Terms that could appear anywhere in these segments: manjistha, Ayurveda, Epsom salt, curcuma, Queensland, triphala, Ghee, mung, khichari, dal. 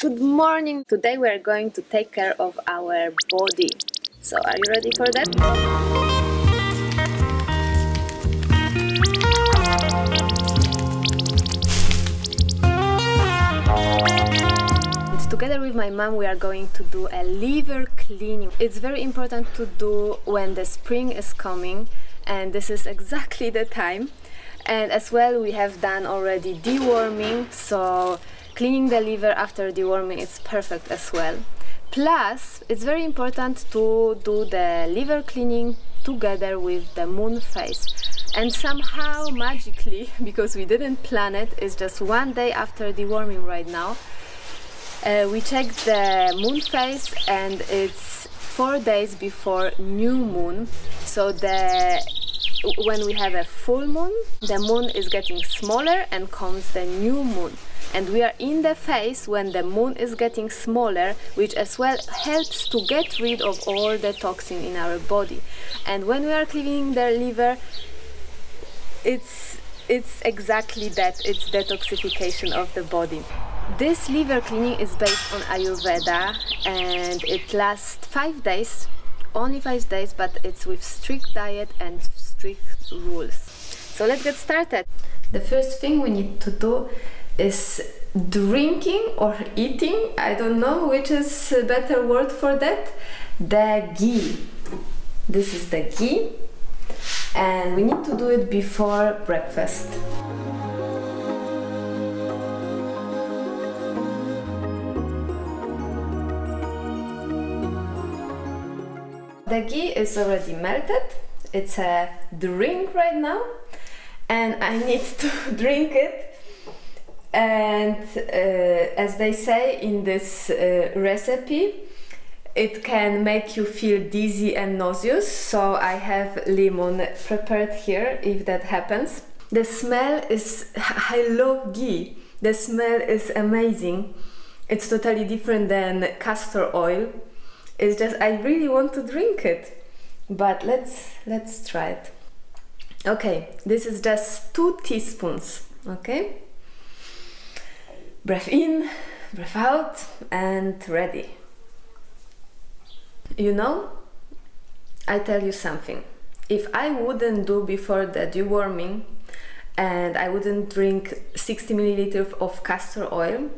Good morning! Today we are going to take care of our body. So are you ready for that? And together with my mom we are going to do a liver cleaning. It's very important to do when the spring is coming, and this is exactly the time. And as well we have done already deworming, so cleaning the liver after deworming is perfect as well. Plus, it's very important to do the liver cleaning together with the moon phase. And somehow, magically, because we didn't plan it, it's just one day after deworming right now, we checked the moon phase and it's 4 days before new moon. So when we have a full moon, the moon is getting smaller and comes the new moon. And we are in the phase when the moon is getting smaller, which as well helps to get rid of all the toxin in our body. And when we are cleaning the liver, it's exactly that, it's detoxification of the body. This liver cleaning is based on Ayurveda and it lasts 5 days, only 5 days, but it's with strict diet and strict rules. So let's get started. The first thing we need to do is drinking or eating, I don't know which is a better word for that, the ghee. This is the ghee and we need to do it before breakfast. The ghee is already melted, it's a drink right now and I need to drink it. And as they say in this recipe, it can make you feel dizzy and nauseous, so I have lemon prepared here if that happens. The smell is... I love ghee. The smell is amazing. It's totally different than castor oil. It's just I really want to drink it, but let's try it. Okay, this is just 2 teaspoons, okay? Breath in, breath out, and ready. You know, I tell you something. If I wouldn't do before the deworming and I wouldn't drink 60 milliliters of castor oil,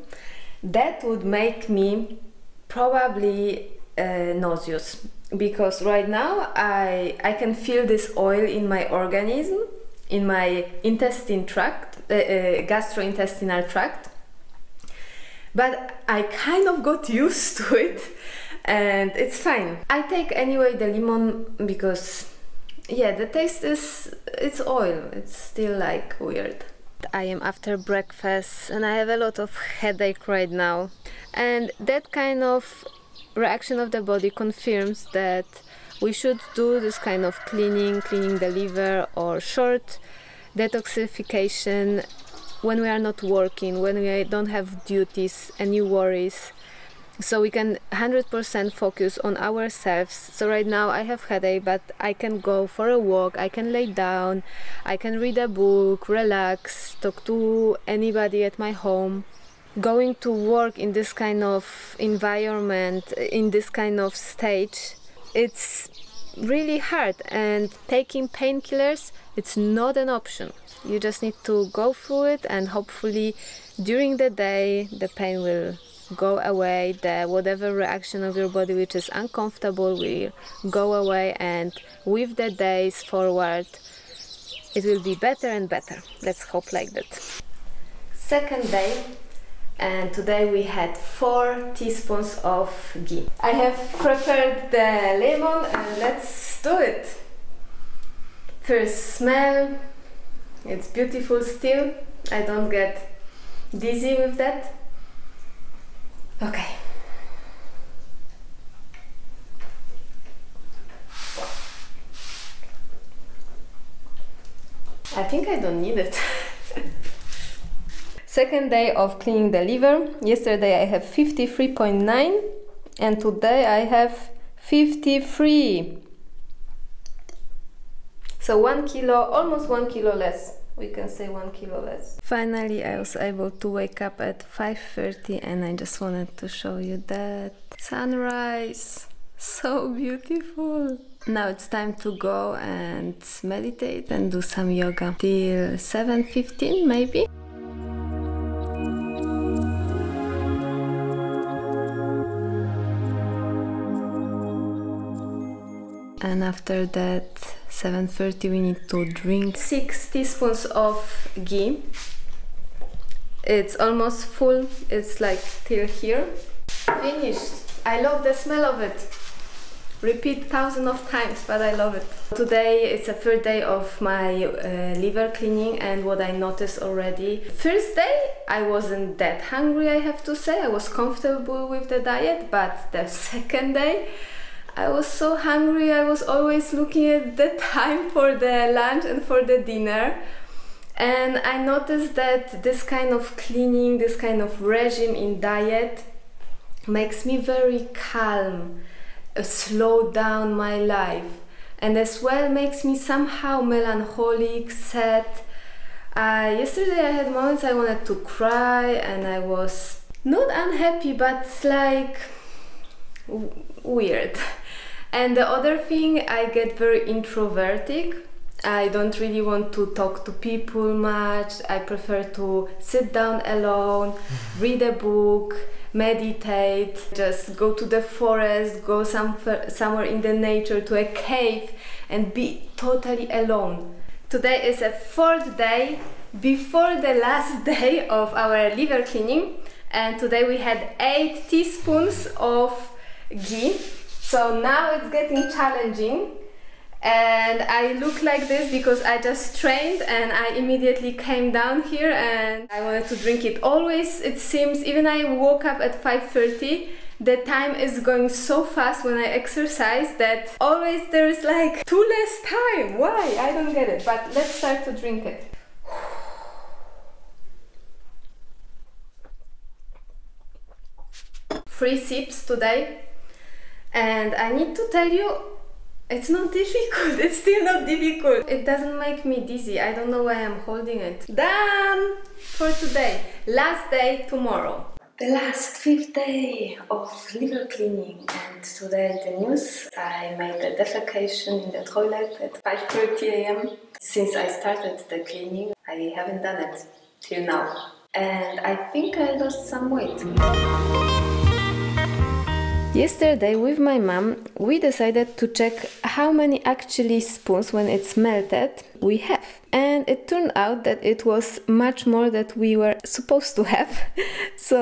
that would make me probably nauseous, because right now I can feel this oil in my organism, in my intestine tract, gastrointestinal tract. But I kind of got used to it and it's fine. I take anyway the lemon because, yeah, the taste is, it's oil, it's still like weird. I am after breakfast and I have a lot of headache right now. And that kind of reaction of the body confirms that we should do this kind of cleaning the liver or short detoxification when we are not working, when we don't have duties, any worries, so we can 100% focus on ourselves. So right now I have headache, but I can go for a walk, I can lay down, I can read a book, relax, talk to anybody at my home. Going to work in this kind of environment, in this kind of stage, it's really hard, and taking painkillers, it's not an option. You just need to go through it and hopefully during the day the pain will go away, the whatever reaction of your body which is uncomfortable will go away, and with the days forward it will be better and better. Let's hope like that. Second day, and today we had 4 teaspoons of ghee. I have prepared the lemon and let's do it. First smell. It's beautiful still, I don't get dizzy with that. Okay. I think I don't need it. Second day of cleaning the liver. Yesterday I have 53.9 and today I have 53. So 1 kilo, almost 1 kilo less we can say 1 kilo less. Finally, I was able to wake up at 5:30 and I just wanted to show you that sunrise. So beautiful. Now it's time to go and meditate and do some yoga till 7:15 maybe. And after that, 7:30, we need to drink 6 teaspoons of ghee. It's almost full, it's like till here. Finished. I love the smell of it. Repeat thousands of times, but I love it. Today it's the third day of my liver cleaning, and what I noticed already. First day I wasn't that hungry, I have to say. I was comfortable with the diet, but the second day I was so hungry. I was always looking at the time for the lunch and for the dinner. And I noticed that this kind of cleaning, this kind of regime in diet makes me very calm. Slow down my life, and as well makes me somehow melancholic, sad. Yesterday I had moments I wanted to cry, and I was not unhappy but like weird. And the other thing, I get very introverted. I don't really want to talk to people much. I prefer to sit down alone, read a book, meditate, just go to the forest, go somewhere in the nature, to a cave, and be totally alone. Today is a 4th day before the last day of our liver cleaning, and today we had 8 teaspoons of ghee. So now it's getting challenging. And I look like this because I just trained and I immediately came down here and I wanted to drink it. Always it seems, even I woke up at 5:30, the time is going so fast when I exercise that always there is like 2 less time. Why? I don't get it. But let's start to drink it. Three sips today, and I need to tell you, it's not difficult, it's still not difficult. It doesn't make me dizzy, I don't know why I'm holding it. Done for today. Last day tomorrow. The last 5th day of liver cleaning, and today the news. I made a defecation in the toilet at 5:30 a.m. Since I started the cleaning, I haven't done it till now. And I think I lost some weight. Yesterday with my mom we decided to check how many actually spoons when it's melted we have, and it turned out that it was much more than we were supposed to have. So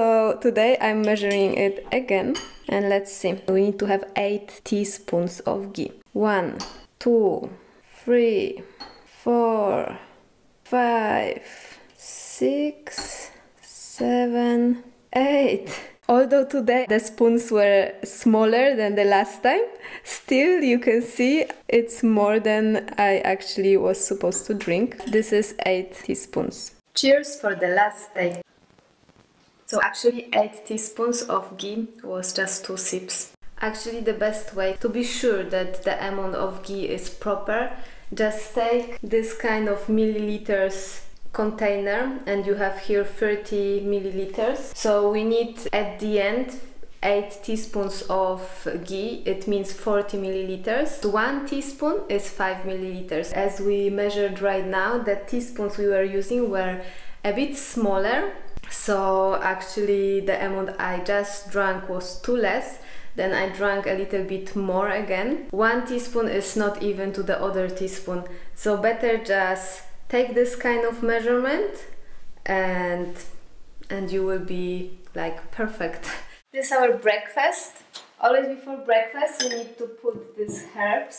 today I'm measuring it again, and let's see. We need to have 8 teaspoons of ghee. 1, 2, 3, 4, 5, 6, 7, 8. Although today the spoons were smaller than the last time, still you can see it's more than I actually was supposed to drink. This is 8 teaspoons. Cheers for the last day. So actually 8 teaspoons of ghee was just 2 sips. Actually the best way to be sure that the amount of ghee is proper, just take this kind of milliliters container, and you have here 30 milliliters. So we need at the end 8 teaspoons of ghee. It means 40 milliliters. 1 teaspoon is 5 milliliters. As we measured right now, the teaspoons we were using were a bit smaller, so actually the amount I just drank was 2 less. Then I drank a little bit more again. 1 teaspoon is not even to the other teaspoon, so better just take this kind of measurement, and you will be like perfect. This is our breakfast. Always before breakfast we need to put these herbs,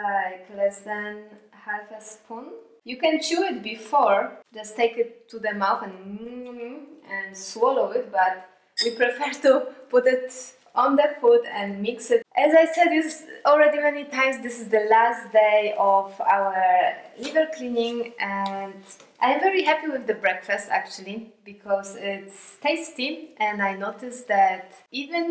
like less than half a spoon. You can chew it before, just take it to the mouth and swallow it, but we prefer to put it on the food and mix it. As I said already many times, this is the last day of our liver cleaning, and I'm very happy with the breakfast actually, because it's tasty, and I noticed that even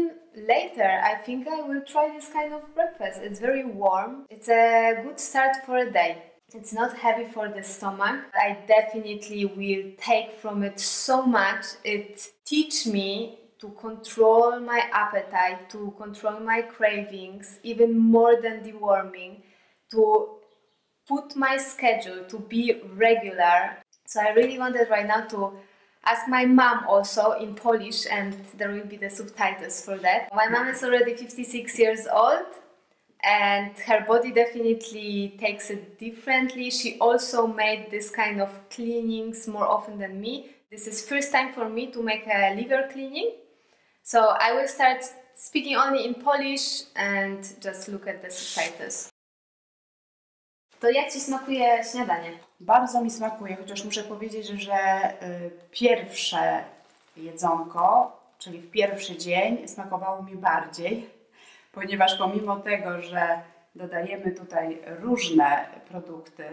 later I think I will try this kind of breakfast. It's very warm. It's a good start for a day. It's not heavy for the stomach. I definitely will take from it so much. It teach me to control my appetite, to control my cravings, even more than deworming, to put my schedule, to be regular. So I really wanted right now to ask my mom also in Polish, and there will be the subtitles for that. My mom is already 56 years old and her body definitely takes it differently. She also made this kind of cleanings more often than me. This is first time for me to make a liver cleaning. So I will start speaking only in Polish and just look at the subtitles. To jak Ci smakuje śniadanie? Bardzo mi smakuje, chociaż muszę powiedzieć, że pierwsze jedzonko, czyli w pierwszy dzień, smakowało mi bardziej, ponieważ pomimo tego, że dodajemy tutaj różne produkty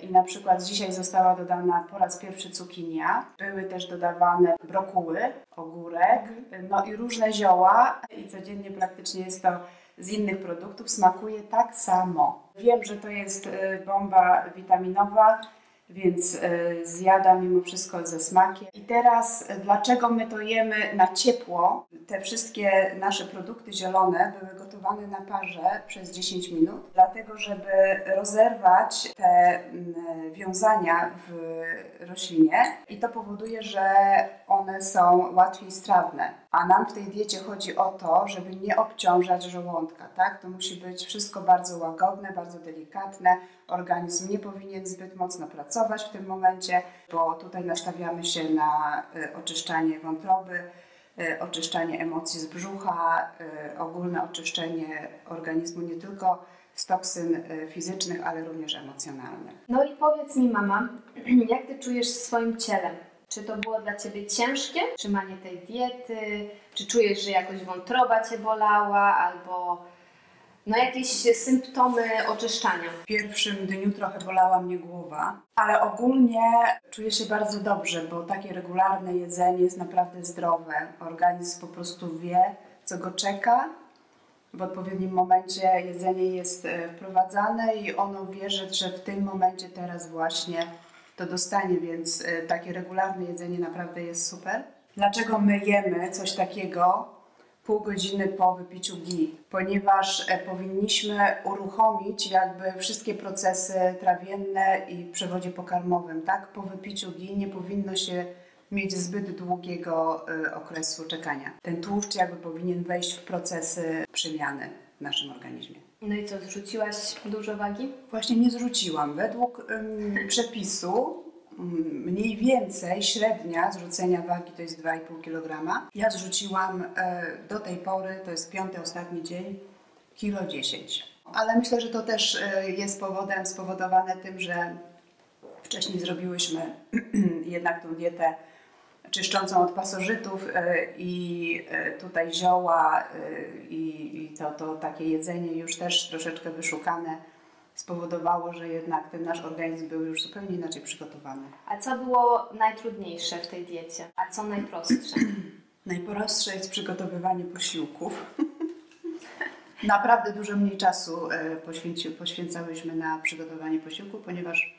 i na przykład dzisiaj została dodana po raz pierwszy cukinia, były też dodawane brokuły, ogórek, no i różne zioła i codziennie praktycznie jest to z innych produktów, smakuje tak samo. Wiem, że to jest bomba witaminowa, więc zjadam mimo wszystko ze smakiem. I teraz, dlaczego my to jemy na ciepło? Te wszystkie nasze produkty zielone były gotowane na parze przez 10 minut, dlatego żeby rozerwać te wiązania w roślinie i to powoduje, że one są łatwiej strawne. A nam w tej diecie chodzi o to, żeby nie obciążać żołądka, tak? To musi być wszystko bardzo łagodne, bardzo delikatne. Organizm nie powinien zbyt mocno pracować w tym momencie, bo tutaj nastawiamy się na oczyszczanie wątroby, oczyszczanie emocji z brzucha, ogólne oczyszczenie organizmu nie tylko z toksyn fizycznych, ale również emocjonalnych. No i powiedz mi, mama, jak Ty czujesz swoim ciałem? Czy to było dla Ciebie ciężkie trzymanie tej diety? Czy czujesz, że jakoś wątroba Cię bolała albo no jakieś symptomy oczyszczania? W pierwszym dniu trochę bolała mnie głowa, ale ogólnie czuję się bardzo dobrze, bo takie regularne jedzenie jest naprawdę zdrowe. Organizm po prostu wie, co go czeka. W odpowiednim momencie jedzenie jest wprowadzane i ono wie, że w tym momencie teraz właśnie to dostanie, więc takie regularne jedzenie naprawdę jest super. Dlaczego my jemy coś takiego pół godziny po wypiciu ghee? Ponieważ powinniśmy uruchomić jakby wszystkie procesy trawienne i w przewodzie pokarmowym, tak? Po wypiciu ghee nie powinno się mieć zbyt długiego okresu czekania. Ten tłuszcz jakby powinien wejść w procesy przemiany w naszym organizmie. No i co, zrzuciłaś dużo wagi? Właśnie nie zrzuciłam. Według przepisu mniej więcej średnia zrzucenia wagi to jest 2,5 kg. Ja zrzuciłam do tej pory, to jest piąty, ostatni dzień, 1,10 kg. Ale myślę, że to też jest powodem spowodowane tym, że wcześniej zrobiłyśmy jednak tą dietę czyszczącą od pasożytów i tutaj zioła i to takie jedzenie już też troszeczkę wyszukane spowodowało, że jednak ten nasz organizm był już zupełnie inaczej przygotowany. A co było najtrudniejsze w tej diecie? A co najprostsze? Najprostsze jest przygotowywanie posiłków. Naprawdę dużo mniej czasu poświęcałyśmy na przygotowanie posiłku, ponieważ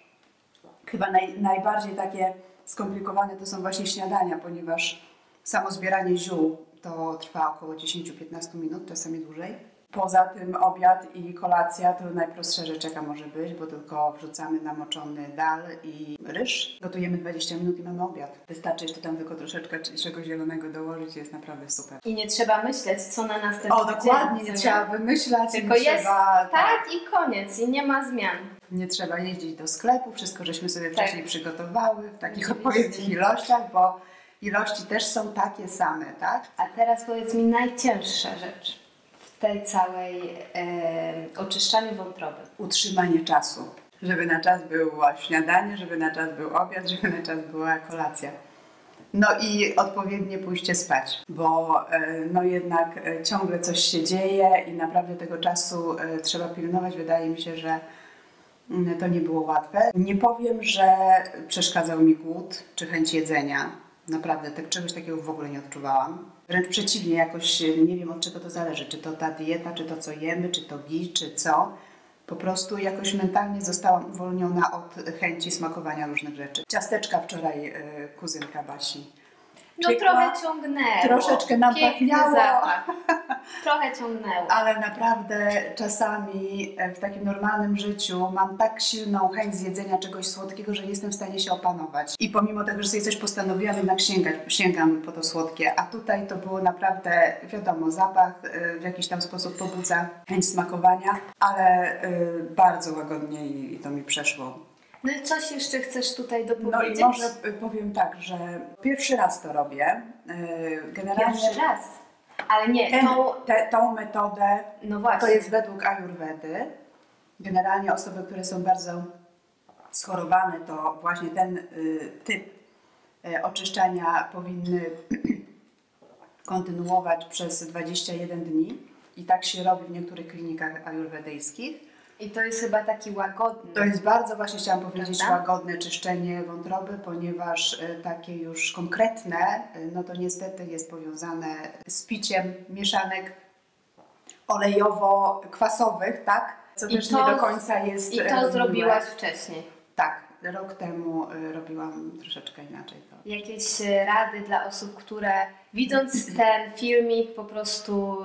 chyba najbardziej takie skomplikowane to są właśnie śniadania, ponieważ samo zbieranie ziół to trwa około 10-15 minut, czasami dłużej. Poza tym obiad i kolacja to najprostsza rzecz, jaka może być, bo tylko wrzucamy namoczony dal i ryż. Gotujemy 20 minut i mamy obiad. Wystarczy jeszcze tam tylko troszeczkę czegoś zielonego dołożyć, jest naprawdę super. I nie trzeba myśleć, co na następny dzień. O, dokładnie, nie trzeba wymyślać, tylko nie jest trzeba, tak i koniec i nie ma zmian. Nie trzeba jeździć do sklepu, wszystko żeśmy sobie wcześniej przygotowały w takich odpowiednich ilościach, bo ilości też są takie same, tak? A teraz powiedz mi najcięższa rzecz w tej całej oczyszczaniu wątroby. Utrzymanie czasu, żeby na czas było śniadanie, żeby na czas był obiad, żeby na czas była kolacja. No i odpowiednie pójście spać, bo no jednak ciągle coś się dzieje i naprawdę tego czasu trzeba pilnować. Wydaje mi się, że to nie było łatwe. Nie powiem, że przeszkadzał mi głód czy chęć jedzenia. Naprawdę czegoś takiego w ogóle nie odczuwałam. Wręcz przeciwnie, jakoś nie wiem, od czego to zależy. Czy to ta dieta, czy to co jemy, czy to ghee, czy co. Po prostu jakoś mentalnie zostałam uwolniona od chęci smakowania różnych rzeczy. Ciasteczka wczoraj kuzynka Basi. No piekła, trochę ciągnęło. Troszeczkę nam pachniało. Trochę ciągnęło. Ale naprawdę czasami w takim normalnym życiu mam tak silną chęć zjedzenia czegoś słodkiego, że nie jestem w stanie się opanować. I pomimo tego, że sobie coś postanowiłam, jednak sięgam po to słodkie. A tutaj to było naprawdę, wiadomo, zapach w jakiś tam sposób pobudza chęć smakowania, ale bardzo łagodnie i to mi przeszło. No i coś jeszcze chcesz tutaj dopowiedzieć? No i może powiem tak, że pierwszy raz to robię. Generalnie pierwszy raz? Ale nie, tą metodę, no właśnie, to jest według Ayurvedy. Generalnie osoby, które są bardzo schorowane, to właśnie ten typ oczyszczania powinny kontynuować przez 21 dni. I tak się robi w niektórych klinikach ajurwedyjskich. I to jest chyba taki łagodny. To jest bardzo, właśnie chciałam powiedzieć, łagodne czyszczenie wątroby, ponieważ takie już konkretne, no to niestety jest powiązane z piciem mieszanek olejowo-kwasowych, tak? Co też nie do końca jest... I to zrobiłaś wcześniej. Tak, rok temu robiłam troszeczkę inaczej to. Jakieś rady dla osób, które widząc ten filmik po prostu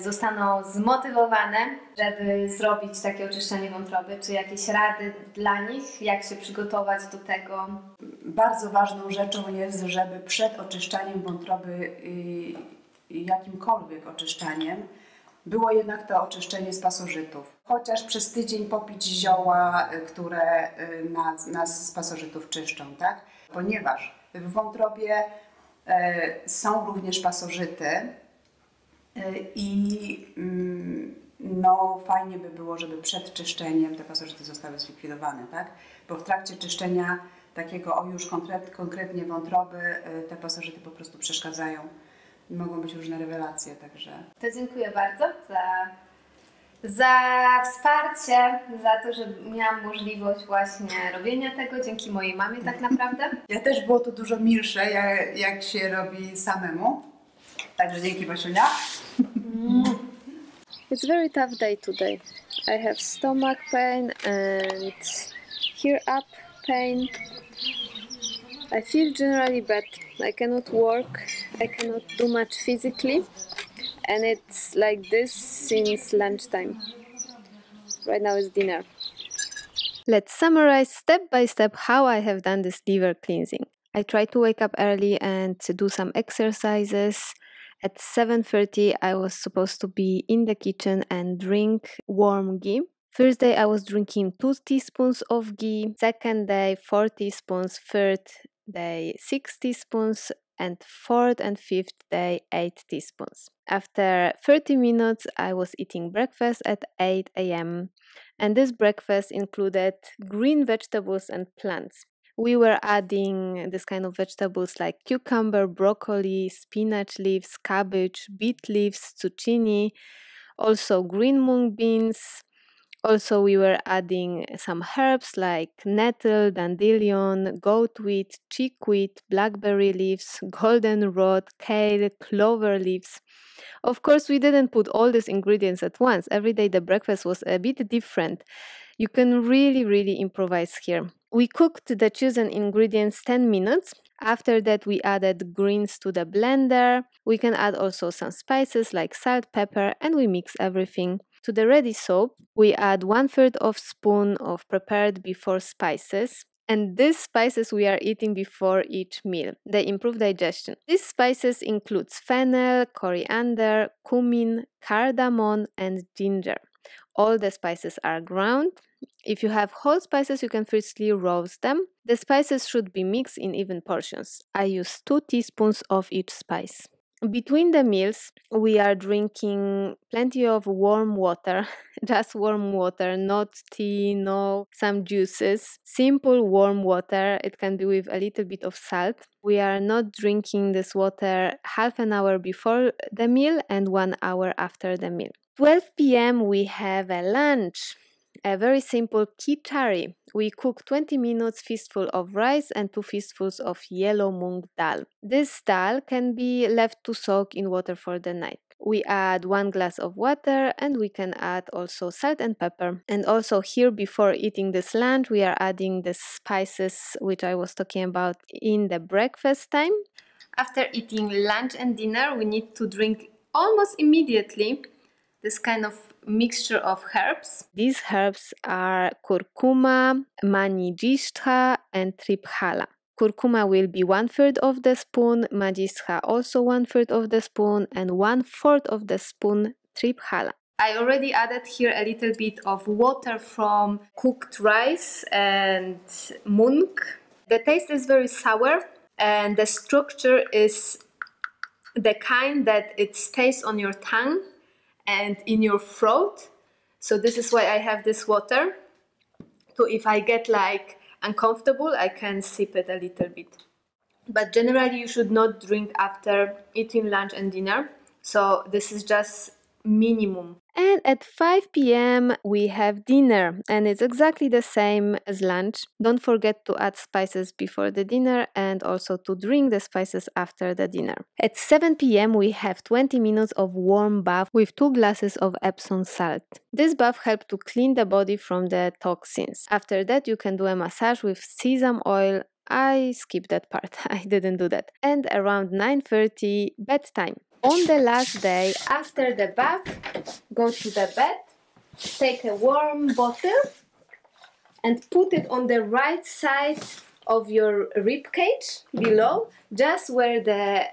zostaną zmotywowane, żeby zrobić takie oczyszczenie wątroby? Czy jakieś rady dla nich, jak się przygotować do tego? Bardzo ważną rzeczą jest, żeby przed oczyszczaniem wątroby, jakimkolwiek oczyszczaniem, było jednak to oczyszczenie z pasożytów. Chociaż przez tydzień popić zioła, które nas z pasożytów czyszczą, tak? Ponieważ w wątrobie są również pasożyty i no, fajnie by było, żeby przed czyszczeniem te pasożyty zostały zlikwidowane, tak? Bo w trakcie czyszczenia takiego konkretnie wątroby te pasożyty po prostu przeszkadzają. Mogą być różne rewelacje, także... To dziękuję bardzo za wsparcie, za to, że miałam możliwość właśnie robienia tego dzięki mojej mamie tak naprawdę. Ja też było to dużo milsze, jak się robi samemu. Także dzięki, Basiunia. It's a very tough day today. I have stomach pain and here up pain. I feel generally bad. I cannot work. I cannot do much physically, and it's like this since lunchtime. Right now is dinner. Let's summarize step by step how I have done this liver cleansing. I try to wake up early and do some exercises. At 7:30 I was supposed to be in the kitchen and drink warm ghee. First day I was drinking 2 teaspoons of ghee, second day 4 teaspoons, third day 6 teaspoons, and 4th and 5th day 8 teaspoons. After 30 minutes I was eating breakfast at 8 a.m. and this breakfast included green vegetables and plants. We were adding this kind of vegetables like cucumber, broccoli, spinach leaves, cabbage, beet leaves, zucchini, also green mung beans. Also we were adding some herbs like nettle, dandelion, goatweed, chickweed, blackberry leaves, goldenrod, kale, clover leaves. Of course we didn't put all these ingredients at once. Every day the breakfast was a bit different. You can really improvise here. We cooked the chosen ingredients 10 minutes. After that we added greens to the blender. We can add also some spices like salt, pepper, and we mix everything. To the ready soup, we add 1/3 of a spoon of prepared before spices. And these spices we are eating before each meal. They improve digestion. These spices include fennel, coriander, cumin, cardamom, and ginger. All the spices are ground. If you have whole spices, you can freshly roast them. The spices should be mixed in even portions. I use 2 teaspoons of each spice. Between the meals, we are drinking plenty of warm water, just warm water, not tea, no some juices, simple warm water. It can be with a little bit of salt. We are not drinking this water half an hour before the meal and 1 hour after the meal. 12 p.m. we have a lunch, a very simple khichari. We cook 20 minutes fistful of rice and 2 fistfuls of yellow mung dal. This dal can be left to soak in water for the night. We add 1 glass of water, and we can add also salt and pepper. And also here, before eating the lunch, we are adding the spices which I was talking about in the breakfast time. After eating lunch and dinner, we need to drink almost immediately this kind of mixture of herbs. These herbs are curcuma, manjistha, and triphala. Curcuma will be 1/3 of the spoon, manjistha also 1/3 of the spoon, and 1/4 of the spoon triphala. I already added here a little bit of water from cooked rice and mung. The taste is very sour, and the structure is the kind that it stays on your tongue and in your throat. So this is why I have this water. So if I get like uncomfortable, I can sip it a little bit. But generally you should not drink after eating lunch and dinner. So this is just minimum. And at 5 p.m. we have dinner, and it's exactly the same as lunch. Don't forget to add spices before the dinner and also to drink the spices after the dinner. At 7 p.m. we have 20 minutes of warm bath with 2 glasses of Epsom salt. This bath helps to clean the body from the toxins. After that you can do a massage with sesame oil. I skipped that part, I didn't do that. And around 9:30 bedtime. On the last day, after the bath, go to the bed, take a warm bottle and put it on the right side of your rib cage, below, just where the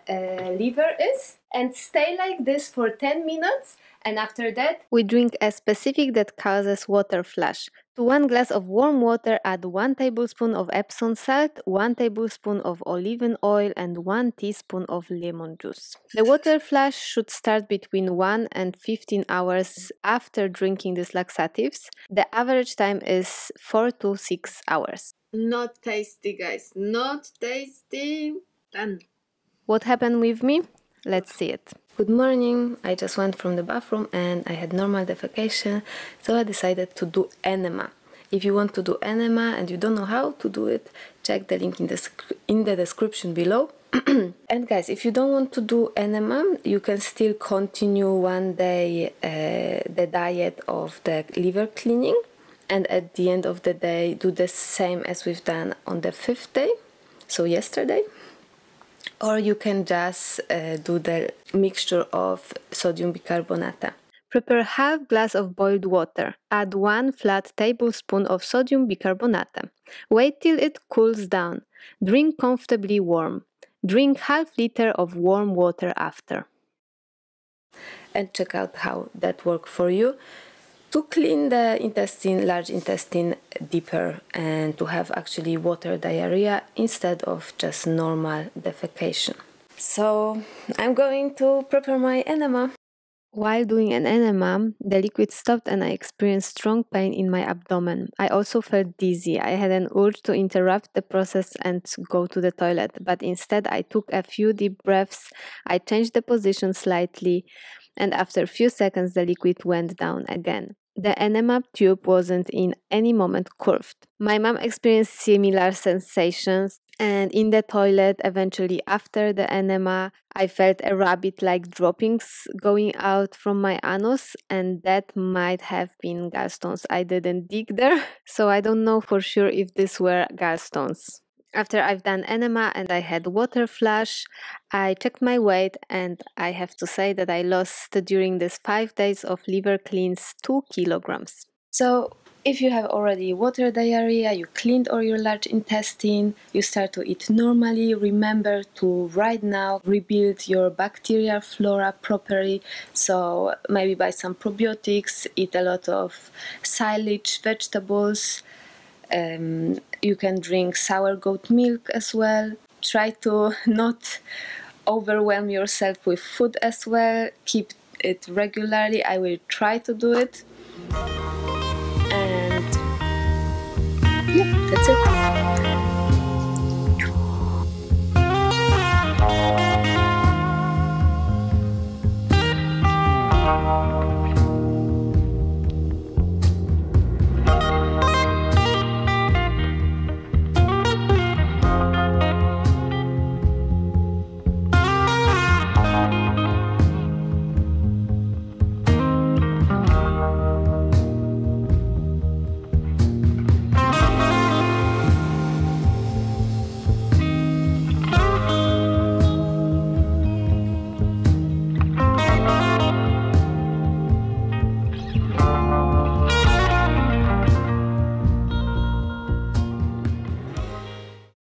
liver is, and stay like this for 10 minutes. And after that, we drink a specific that causes water flush. To 1 glass of warm water, add 1 tablespoon of Epsom salt, 1 tablespoon of olive oil, and 1 teaspoon of lemon juice. The water flush should start between 1 and 15 hours after drinking these laxatives. The average time is 4 to 6 hours. Not tasty, guys. Not tasty. Done. What happened with me? Let's see it. Good morning, I just went from the bathroom and I had normal defecation, so I decided to do enema. If you want to do enema and you don't know how to do it, check the link in the description below. And guys, if you don't want to do enema, you can still continue one day the diet of the liver cleaning, and at the end of the day do the same as we've done on the 5th day, so yesterday. Or you can just do the mixture of sodium bicarbonate. Prepare 1/2 glass of boiled water. Add 1 flat tablespoon of sodium bicarbonate. Wait till it cools down. Drink comfortably warm. Drink 1/2 liter of warm water after. And check out how that worked for you to clean the intestine, large intestine deeper, and to have actually water diarrhea instead of just normal defecation. So I'm going to prepare my enema. While doing an enema, the liquid stopped and I experienced strong pain in my abdomen. I also felt dizzy. I had an urge to interrupt the process and go to the toilet, but instead I took a few deep breaths. I changed the position slightly, and after a few seconds the liquid went down again. The enema tube wasn't in any moment curved. My mom experienced similar sensations, and in the toilet eventually after the enema I felt a rabbit-like droppings going out from my anus, and that might have been gallstones. I didn't dig there, so I don't know for sure if these were gallstones. After I've done enema and I had water flush, I checked my weight, and I have to say that I lost during these 5 days of liver cleans 2 kilograms. So if you have already water diarrhea, you cleaned all your large intestine, you start to eat normally, remember to right now rebuild your bacterial flora properly. So maybe buy some probiotics, eat a lot of silage, vegetables. You can drink sour goat milk as well. Try to not overwhelm yourself with food as well. Keep it regularly. I will try to do it. And yeah, that's it.